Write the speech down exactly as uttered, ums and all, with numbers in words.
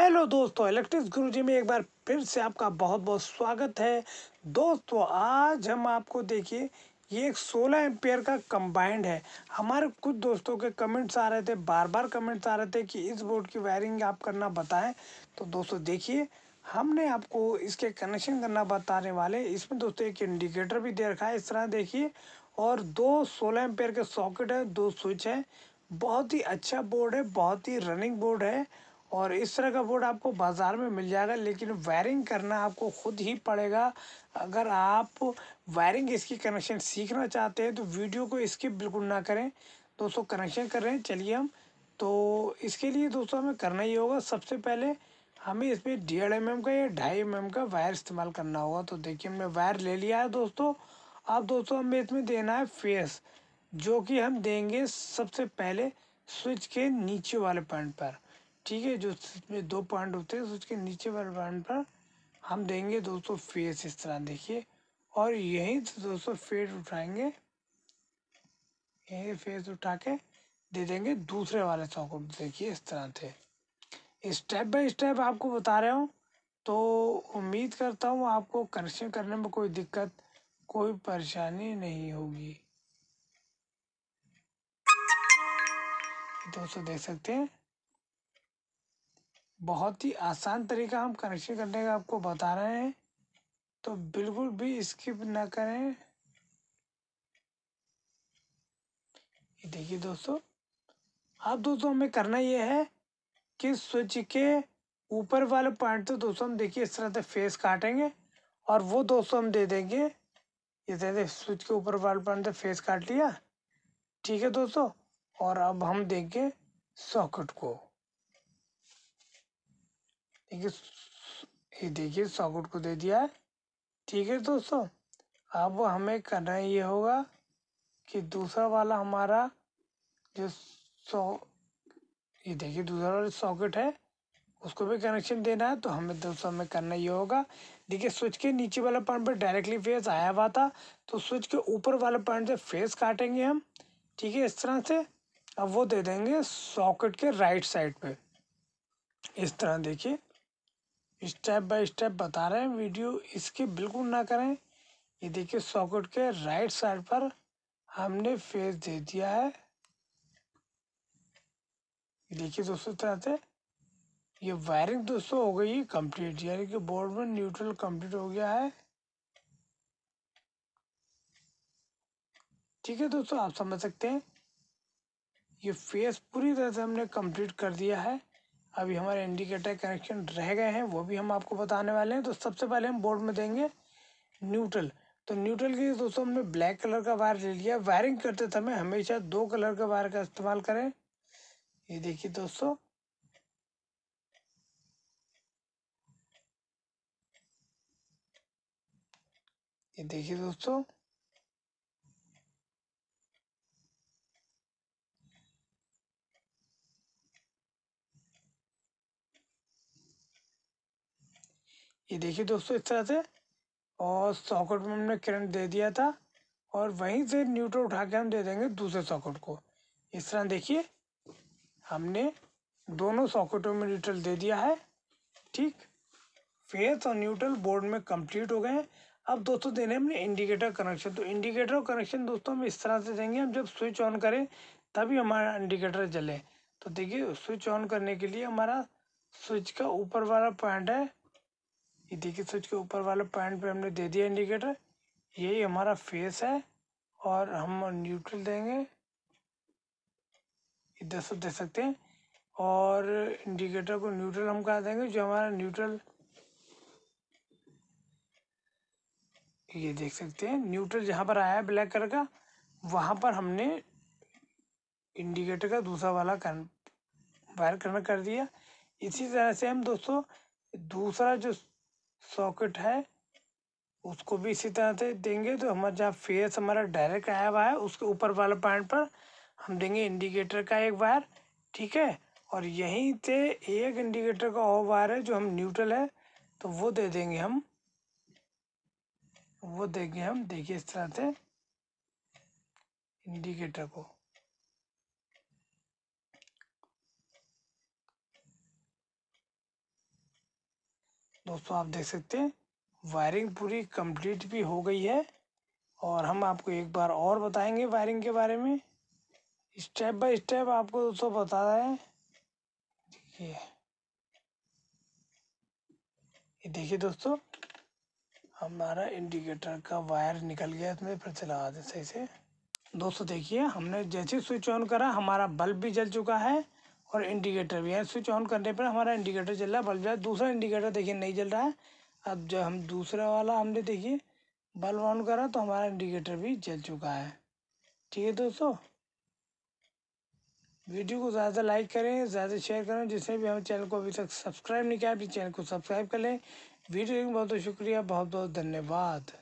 Hello दोस्तों, electrics गुरुजी में एक बार फिर से आपका बहुत बहुत स्वागत है। दोस्तों आज हम आपको देखिए ये एक सोलह एम्पियर का कंबाइंड है। हमारे कुछ दोस्तों के कमेंट्स आ रहे थे, बार बार कमेंट्स आ रहे थे कि इस बोर्ड की वायरिंग आप करना बताएं। तो दोस्तों देखिए हमने आपको इसके कनेक्शन करना बताने वाले। इसमें दोस्तों एक इंडिकेटर भी दे रखा है इस तरह देखिए, और दो सोलह एम्पियर के सॉकेट है, दो स्विच है। बहुत ही अच्छा बोर्ड है, बहुत ही रनिंग बोर्ड है और इस तरह का बोर्ड आपको बाज़ार में मिल जाएगा, लेकिन वायरिंग करना आपको खुद ही पड़ेगा। अगर आप वायरिंग इसकी कनेक्शन सीखना चाहते हैं तो वीडियो को स्किप बिल्कुल ना करें। दोस्तों कनेक्शन कर रहे हैं, चलिए हम तो इसके लिए दोस्तों हमें करना ही होगा। सबसे पहले हमें इसमें डेढ़ एम एम का या ढाई एम एम का वायर इस्तेमाल करना होगा। तो देखिए हमने वायर ले लिया है दोस्तों। अब दोस्तों हमें इसमें देना है फेस, जो कि हम देंगे सबसे पहले स्विच के नीचे वाले पॉइंट पर। ठीक है, जो इसमें दो पॉइंट होते हैं उसके नीचे वाले पॉइंट पर हम देंगे दोस्तों फेस इस तरह देखिए, और यहीं से दोस्तों फेस उठाएंगे, यहीं फेस उठा के दे देंगे दूसरे वाले सॉकेट। देखिए इस तरह थे, स्टेप बाय स्टेप आपको बता रहा हूँ। तो उम्मीद करता हूँ आपको कनेक्शन करने में कोई दिक्कत कोई परेशानी नहीं होगी। दोस्तों देख सकते हैं बहुत ही आसान तरीका हम कनेक्शन करने का आपको बता रहे हैं, तो बिल्कुल भी स्किप ना करें। ये देखिए दोस्तों, अब दोस्तों हमें करना ये है कि स्विच के ऊपर वाले पॉइंट से दोस्तों हम देखिए इस तरह से फेस काटेंगे और वो दोस्तों हम दे देंगे। ये देखिए स्विच के ऊपर वाले पॉइंट से फेस काट लिया, ठीक है दोस्तों। और अब हम देंगे सॉकेट को, देखिए ये देखिए सॉकेट को दे दिया है। ठीक है दोस्तों, अब हमें करना ये होगा कि दूसरा वाला हमारा जो सौ ये देखिए दूसरा वाला सॉकेट है उसको भी कनेक्शन देना है। तो हमें दोस्तों हमें करना ये होगा, देखिए स्विच के नीचे वाला पॉइंट पर डायरेक्टली फेस आया हुआ था, तो स्विच के ऊपर वाले पॉइंट से फेस काटेंगे हम, ठीक है इस तरह से। अब वो दे देंगे सॉकेट के राइट साइड पे, इस तरह देखिए स्टेप बाय स्टेप बता रहे हैं, वीडियो इसकी बिल्कुल ना करें। ये देखिए सॉकेट के राइट साइड पर हमने फेस दे दिया है। ये देखिए दोस्तों तरह से ये वायरिंग दोस्तों हो गई कंप्लीट, यानी कि बोर्ड में न्यूट्रल कंप्लीट हो गया है। ठीक है दोस्तों, आप समझ सकते हैं ये फेस पूरी तरह से हमने कंप्लीट कर दिया है। अभी हमारे इंडिकेटर कनेक्शन रह गए हैं, वो भी हम आपको बताने वाले हैं। तो सबसे पहले हम बोर्ड में देंगे न्यूट्रल। तो न्यूट्रल के लिए दोस्तों हमने ब्लैक कलर का वायर ले लिया। वायरिंग करते समय हमेशा दो कलर के वायर का इस्तेमाल करें। ये देखिए दोस्तों ये देखिए दोस्तों ये देखिए दोस्तों इस तरह से, और सॉकेट में हमने करंट दे दिया था और वहीं से न्यूट्रल उठा के हम दे देंगे दूसरे सॉकेट को। इस तरह देखिए हमने दोनों सॉकेटों में न्यूट्रल दे दिया है। ठीक, फेस और न्यूट्रल बोर्ड में कंप्लीट हो गए हैं। अब दोस्तों देने हमने इंडिकेटर कनेक्शन। तो इंडिकेटर कनेक्शन दोस्तों हम इस तरह से देंगे, हम जब स्विच ऑन करें तभी हमारा इंडिकेटर जले। तो देखिए स्विच ऑन करने के लिए हमारा स्विच का ऊपर वाला पॉइंट है, ये देखिए स्विच के ऊपर वाले पॉइंट पे हमने दे दिया इंडिकेटर। यही हमारा फेस है और हम न्यूट्रल देंगे, इधर से दे सकते हैं, और इंडिकेटर को न्यूट्रल हम कहा देंगे जो हमारा न्यूट्रल ये देख सकते हैं न्यूट्रल जहाँ पर आया है ब्लैक कलर का, वहाँ पर हमने इंडिकेटर का दूसरा वाला कन वायर कनेक्ट कर दिया। इसी तरह से हम दोस्तों दूसरा जो सॉकेट है उसको भी इसी तरह से देंगे। तो हमारा जहाँ फेस हमारा डायरेक्ट आया हुआ है उसके ऊपर वाले पॉइंट पर हम देंगे इंडिकेटर का एक वायर, ठीक है, और यहीं से एक इंडिकेटर का और वायर है जो हम न्यूट्रल है तो वो दे देंगे हम वो देंगे हम देखिए इस तरह से इंडिकेटर को। दोस्तों आप देख सकते हैं वायरिंग पूरी कंप्लीट भी हो गई है और हम आपको एक बार और बताएंगे वायरिंग के बारे में स्टेप बाय स्टेप आपको दोस्तों बता रहे हैं। देखिए ये देखिए दोस्तों हमारा इंडिकेटर का वायर निकल गया, इसमें फिर चला देते सही से। दोस्तों देखिए हमने जैसे स्विच ऑन करा हमारा बल्ब भी जल चुका है और इंडिकेटर भी है। स्विच ऑन करने पर हमारा इंडिकेटर चल रहा है, बल्ब जल रहा है। दूसरा इंडिकेटर देखिए नहीं जल रहा है। अब जब हम दूसरा वाला हमने देखिए बल्ब ऑन करा तो हमारा इंडिकेटर भी जल चुका है। ठीक है दोस्तों, वीडियो को ज़्यादा लाइक करें, ज़्यादा शेयर करें। जिसने भी हमारे चैनल को अभी तक सब्सक्राइब नहीं किया अपने चैनल को सब्सक्राइब कर लें। वीडियो बहुत बहुत शुक्रिया, बहुत बहुत धन्यवाद।